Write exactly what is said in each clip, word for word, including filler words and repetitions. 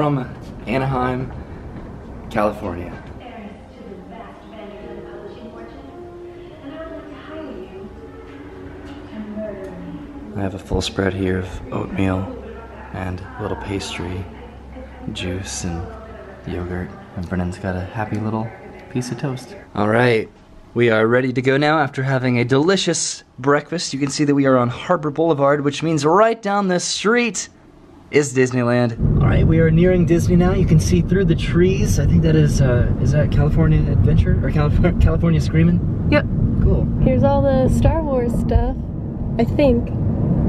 from Anaheim, California. I have a full spread here of oatmeal and a little pastry, juice and yogurt. And Brennan's got a happy little piece of toast. All right, we are ready to go now after having a delicious breakfast. You can see that we are on Harbor Boulevard, which means right down the street is Disneyland. All right, we are nearing Disney now. You can see through the trees. I think that is, uh, is that California Adventure or Calif California Screamin'? Yep. Cool. Here's all the Star Wars stuff, I think.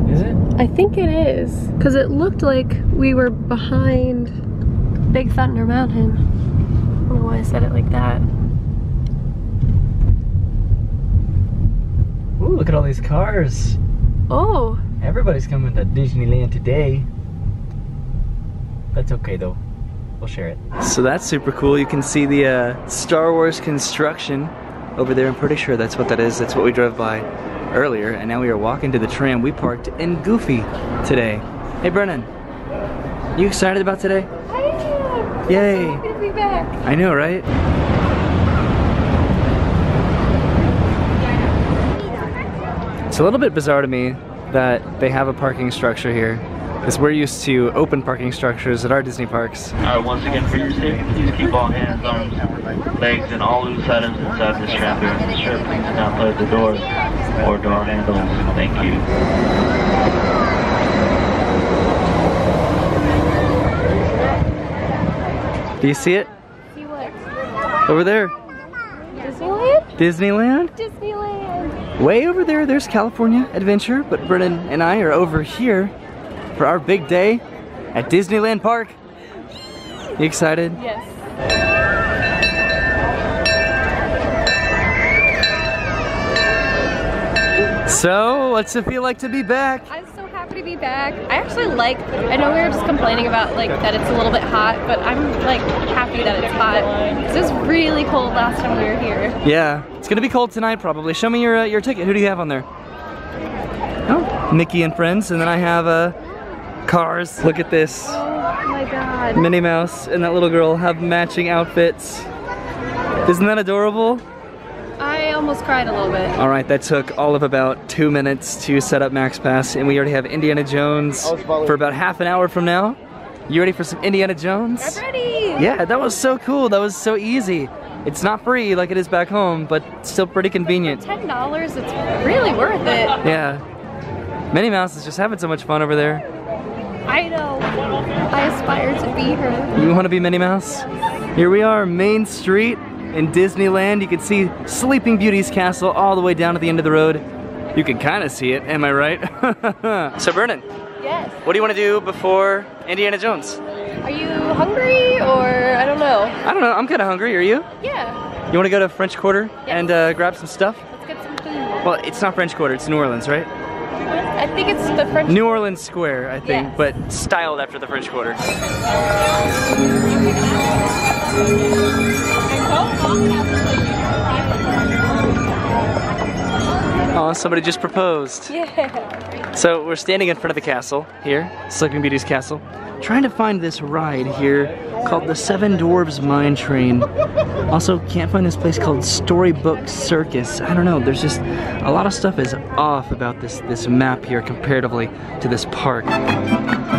Is it? I think it is, because it looked like we were behind Big Thunder Mountain. I don't know why I said it like that. Ooh, look at all these cars. Oh. Everybody's coming to Disneyland today. That's okay though, we'll share it. So that's super cool. You can see the uh, Star Wars construction over there. I'm pretty sure that's what that is. That's what we drove by earlier, and now we are walking to the tram. We parked in Goofy today. Hey Brennan, you excited about today? I am! Yay! I'm so happy to be back. I know, right? It's a little bit bizarre to me that they have a parking structure here, because we're used to open parking structures at our Disney parks. Alright, once again, for your safety, please keep all hands, arms, legs, and all loose items inside this strap. Ensure please do not load the doors or door handles. Thank you. Do you see it? See what? Over there. Disneyland? Disneyland? Disneyland. Way over there, there's California Adventure, but Brennan and I are over here for our big day at Disneyland Park. You excited? Yes. So, what's it feel like to be back? I'm so happy to be back. I actually like, I know we were just complaining about like that it's a little bit hot, but I'm like happy that it's hot. It was really cold last time we were here. Yeah, it's gonna be cold tonight probably. Show me your, uh, your ticket. Who do you have on there? Oh, Mickey and Friends, and then I have a uh, Cars. Look at this. Oh my god. Minnie Mouse and that little girl have matching outfits. Isn't that adorable? I almost cried a little bit. Alright, that took all of about two minutes to set up MaxPass, and we already have Indiana Jones for about half an hour from now. You ready for some Indiana Jones? I'm ready! Yeah, that was so cool. That was so easy. It's not free like it is back home, but still pretty convenient. But for ten dollars, it's really worth it. Yeah. Minnie Mouse is just having so much fun over there. I know. I aspire to be her. You want to be Minnie Mouse? Here we are, Main Street in Disneyland. You can see Sleeping Beauty's castle all the way down at the end of the road. You can kind of see it, am I right? So Brennan. Yes. What do you want to do before Indiana Jones? Are you hungry or I don't know? I don't know. I'm kind of hungry. Are you? Yeah. You want to go to French Quarter yes. and uh, grab some stuff? Let's get some food. Well, it's not French Quarter. It's New Orleans, right? I think it's the French New Orleans Square, I think, yes. But styled after the French Quarter. Oh, somebody just proposed. Yeah. So we're standing in front of the castle here, Sleeping Beauty's castle, trying to find this ride here called the Seven Dwarves Mine Train. Also, can't find this place called Storybook Circus. I don't know, there's just a lot of stuff is off about this, this map here comparatively to this park. Thank you.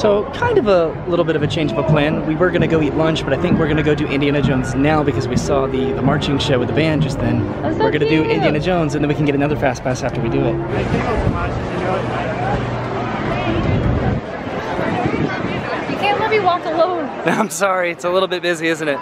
So kind of a little bit of a change of a plan. We were gonna go eat lunch, but I think we're gonna go do Indiana Jones now because we saw the, the marching show with the band just then. So we're gonna cute. do Indiana Jones and then we can get another Fast Pass after we do it. You can't let me walk alone. I'm sorry, it's a little bit busy, isn't it?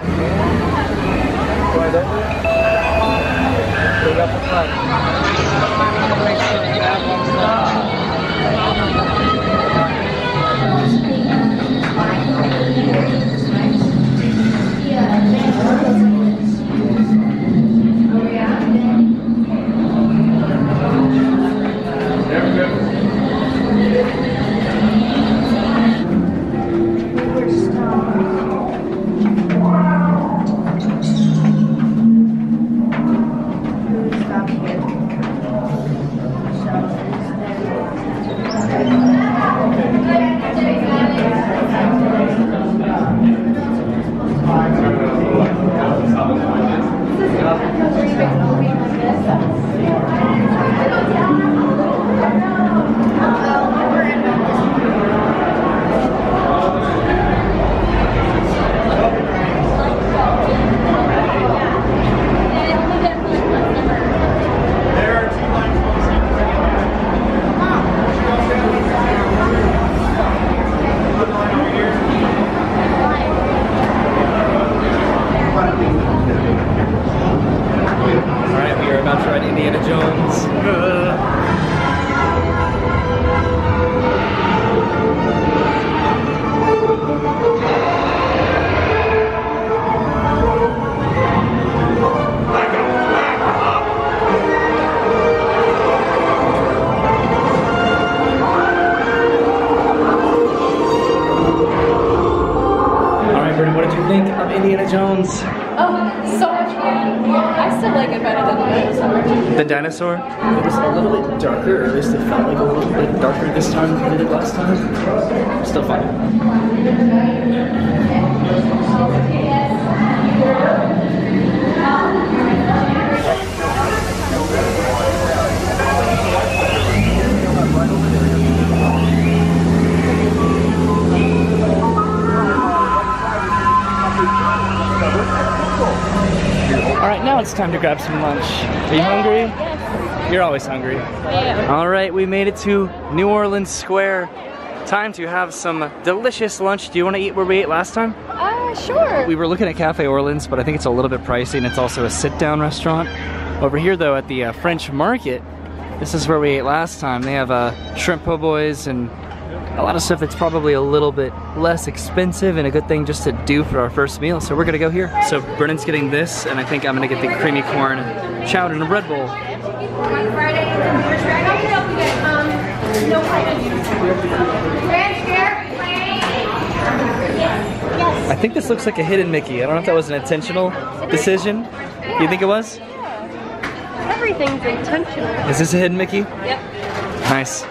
Dinosaur. It was a little bit darker, at least it felt like a little bit darker this time than it did last time. Still fun. Alright, now it's time to grab some lunch. Are you hungry? You're always hungry. Yeah. All right, we made it to New Orleans Square. Time to have some delicious lunch. Do you want to eat where we ate last time? Uh, sure. We were looking at Cafe Orleans, but I think it's a little bit pricey, and it's also a sit-down restaurant. Over here, though, at the uh, French Market, this is where we ate last time. They have uh, shrimp po'boys and a lot of stuff that's probably a little bit less expensive and a good thing just to do for our first meal, so we're gonna go here. So Brennan's getting this, and I think I'm gonna get the creamy corn and chowder and a Red Bull. On Friday, I can help you get um, Snow White. Ranch there, plain. Yes, yes. I think this looks like a hidden Mickey. I don't know if that was an intentional decision. Yeah. You think it was? Yeah. Everything's intentional. Is this a hidden Mickey? Yep. Nice.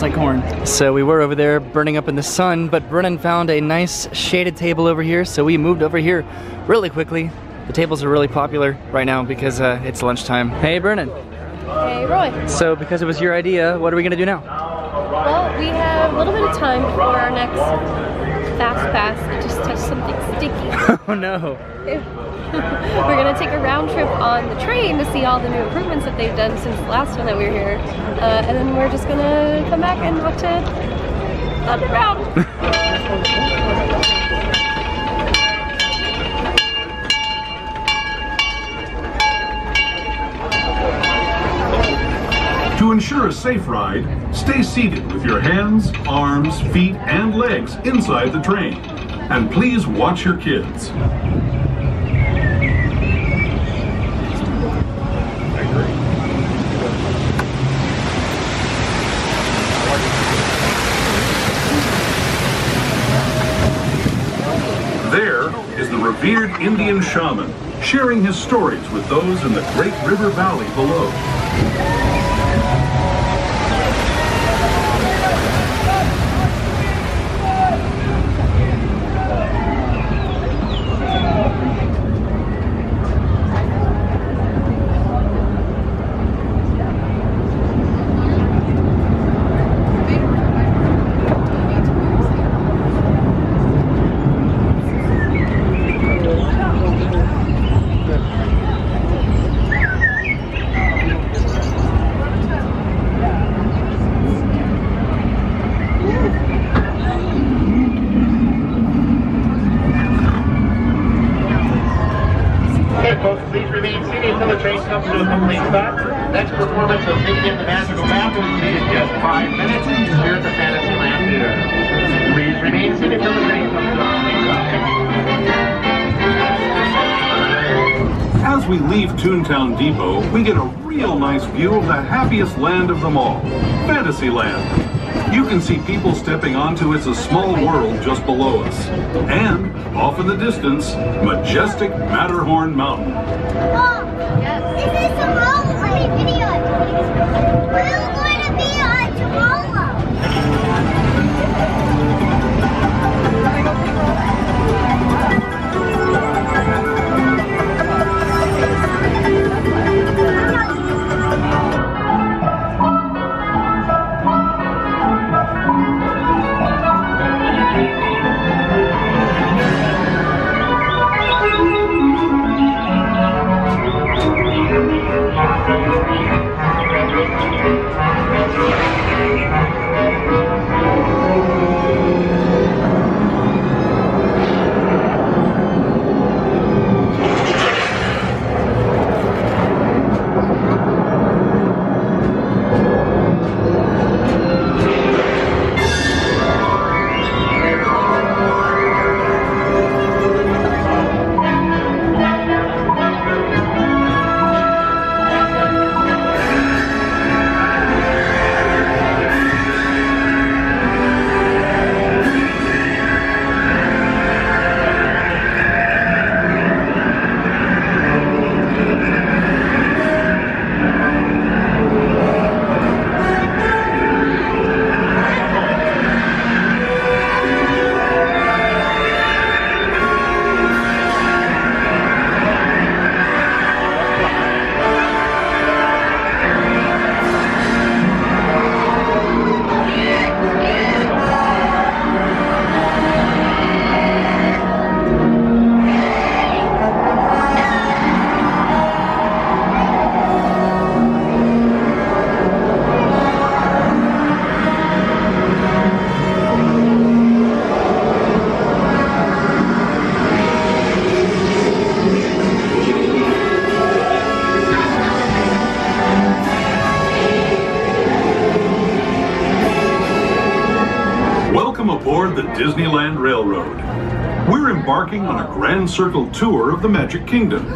Like corn. So we were over there burning up in the sun, but Brennan found a nice shaded table over here, so we moved over here really quickly. The tables are really popular right now because uh, it's lunchtime. Hey Brennan. Hey Roy. So because it was your idea, what are we gonna do now? Well, we have a little bit of time before our next Fast Pass. I just touched something sticky. Oh no. We're gonna take a round trip on the train to see all the new improvements that they've done since the last one that we were here. Uh, and then we're just gonna come back and watch it on the round. To ensure a safe ride, stay seated with your hands, arms, feet, and legs inside the train. And please watch your kids. Revered Indian shaman, sharing his stories with those in the Great River Valley below. complete cut. Next performance of Mickey and the Magical Mountain will be in just five minutes here at the Fantasyland Theater. Please remain seated until the rain comes off. As we leave Toontown Depot, we get a real nice view of the happiest land of them all, Fantasyland. You can see people stepping onto It's a Small World just below us. And, off in the distance, majestic Matterhorn Mountain. Mom, yes. This is Tomorrowland video. We're going to be on Tomorrowland. Disneyland Railroad. We're embarking on a grand circle tour of the Magic Kingdom.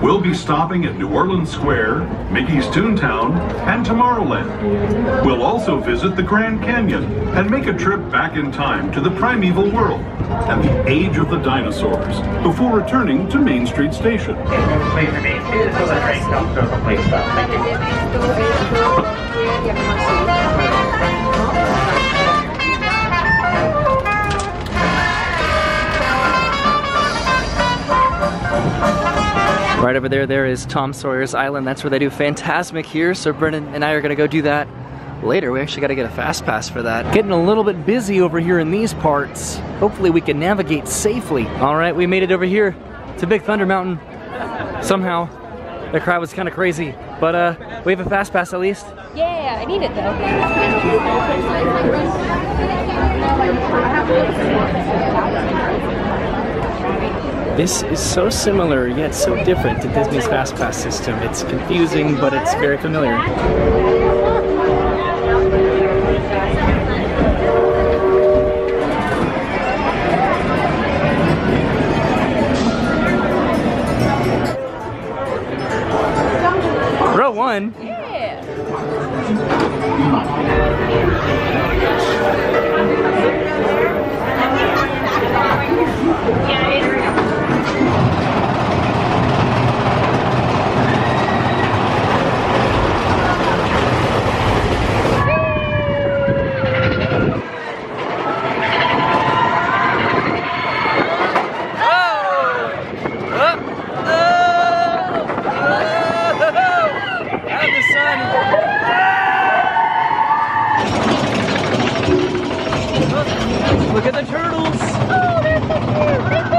We'll be stopping at New Orleans Square, Mickey's Toontown, and Tomorrowland. We'll also visit the Grand Canyon and make a trip back in time to the primeval world and the age of the dinosaurs before returning to Main Street Station. Right over there, there is Tom Sawyer's Island. That's where they do Fantasmic here, so Brennan and I are gonna go do that later. We actually gotta get a fast pass for that. Getting a little bit busy over here in these parts. Hopefully we can navigate safely. All right, we made it over here to Big Thunder Mountain. Somehow, the crowd was kinda crazy, but uh, we have a fast pass at least. Yeah, I need it though. This is so similar, yet so different to Disney's FastPass system. It's confusing, but it's very familiar. Row one? Yeah. Look at the turtles! Oh, they're so cute! Oh! Oh no!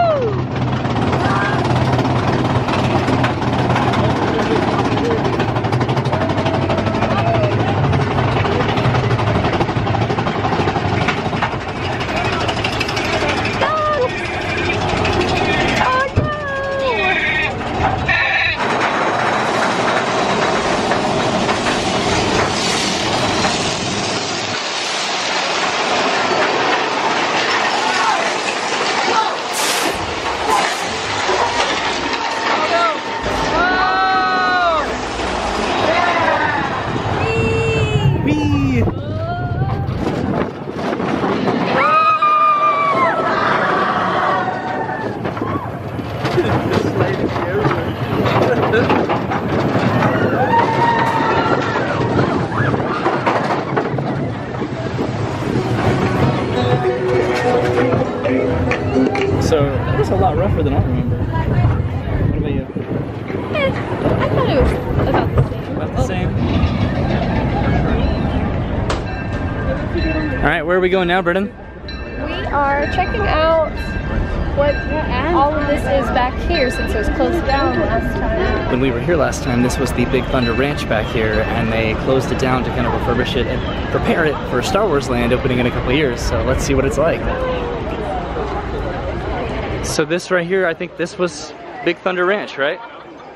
So it was a lot rougher than I remember. What about you? Eh, I thought it was about the same. About the oh. same. All right, where are we going now, Brennan? We are checking out what all of this is back here since it was closed down last time. When we were here last time, this was the Big Thunder Ranch back here, and they closed it down to kind of refurbish it and prepare it for Star Wars Land opening in a couple of years. So let's see what it's like. So this right here, I think this was Big Thunder Ranch, right?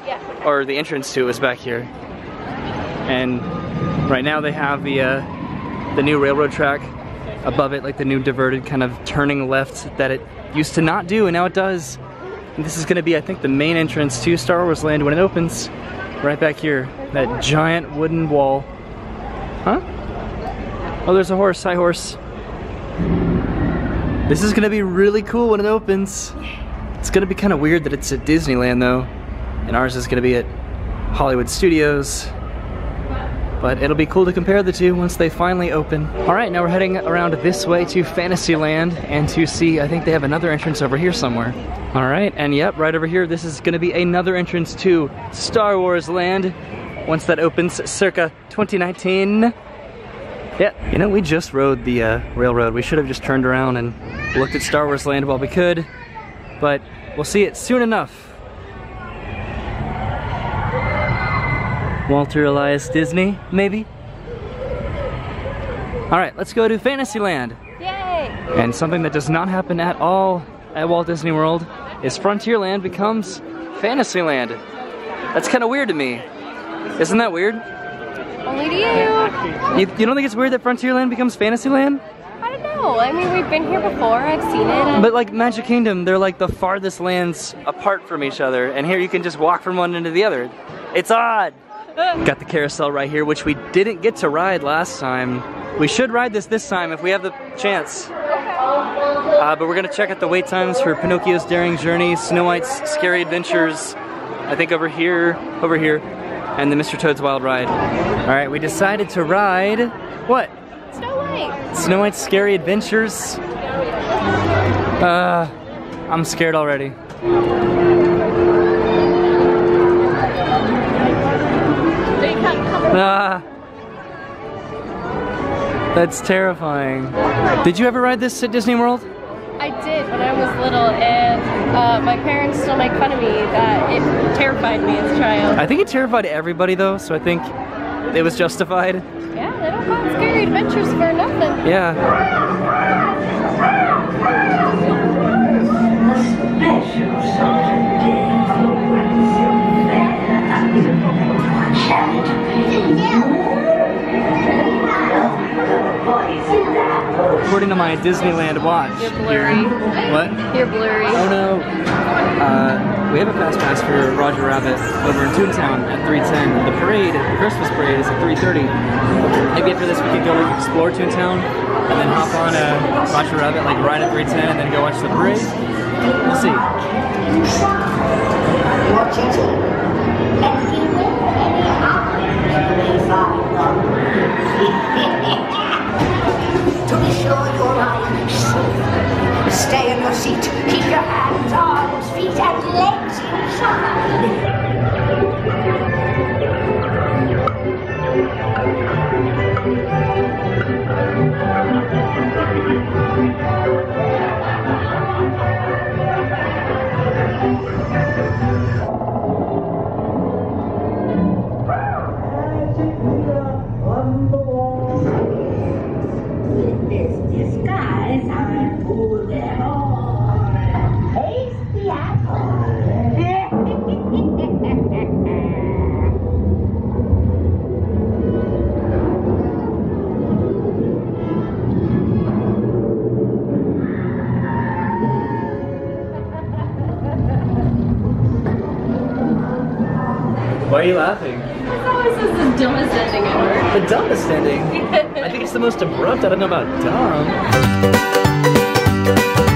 Yeah. Or the entrance to it was back here. And right now they have the uh, the new railroad track above it, like the new diverted kind of turning left that it used to not do, and now it does. And this is gonna be, I think, the main entrance to Star Wars Land when it opens. Right back here, that giant wooden wall. Huh? Oh, there's a horse, hi horse. This is gonna be really cool when it opens. It's gonna be kind of weird that it's at Disneyland though, and ours is gonna be at Hollywood Studios. But it'll be cool to compare the two once they finally open. All right, now we're heading around this way to Fantasyland and to see, I think they have another entrance over here somewhere. All right, and yep, right over here, this is gonna be another entrance to Star Wars Land once that opens circa twenty nineteen. Yeah, you know, we just rode the uh, railroad. We should have just turned around and looked at Star Wars Land while we could, but we'll see it soon enough. Walter Elias Disney, maybe? All right, let's go to Fantasyland. Yay! And something that does not happen at all at Walt Disney World is Frontierland becomes Fantasyland. That's kind of weird to me. Isn't that weird? Only to you. you. You don't think it's weird that Frontierland becomes Fantasyland? I don't know. I mean, we've been here before. I've seen it. But like Magic Kingdom, they're like the farthest lands apart from each other, and here you can just walk from one end to the other. It's odd. Got the carousel right here, which we didn't get to ride last time. We should ride this this time if we have the chance. Uh, but we're gonna check out the wait times for Pinocchio's Daring Journey, Snow White's Scary Adventures, I think over here, over here, and the Mister Toad's Wild Ride. All right, we decided to ride, what? Snow White. Snow White's Scary Adventures. Uh, I'm scared already. Ah, that's terrifying. Did you ever ride this at Disney World? I did when I was little, and uh, my parents still make fun of me that it terrified me as a child. I think it terrified everybody though, so I think it was justified. Yeah, they don't find Scary Adventures for nothing. Yeah. According to my Disneyland watch, you're blurry. What? You're blurry. Oh no. Uh, we have a fast pass for Roger Rabbit over in Toontown at three ten. The parade, the Christmas parade, is at three thirty. Maybe after this we could go like, explore Toontown and then hop on uh, Roger Rabbit like right at three ten and then go watch the parade. We'll see. To be sure you're right. Stay in your seat. Keep your hands, arms, feet, and legs inside. This disguise, I'm cool and all. Taste the apple. Why are you laughing? This is the dumbest ending ever. The dumbest ending? I think it's the most abrupt. I don't know about dumb.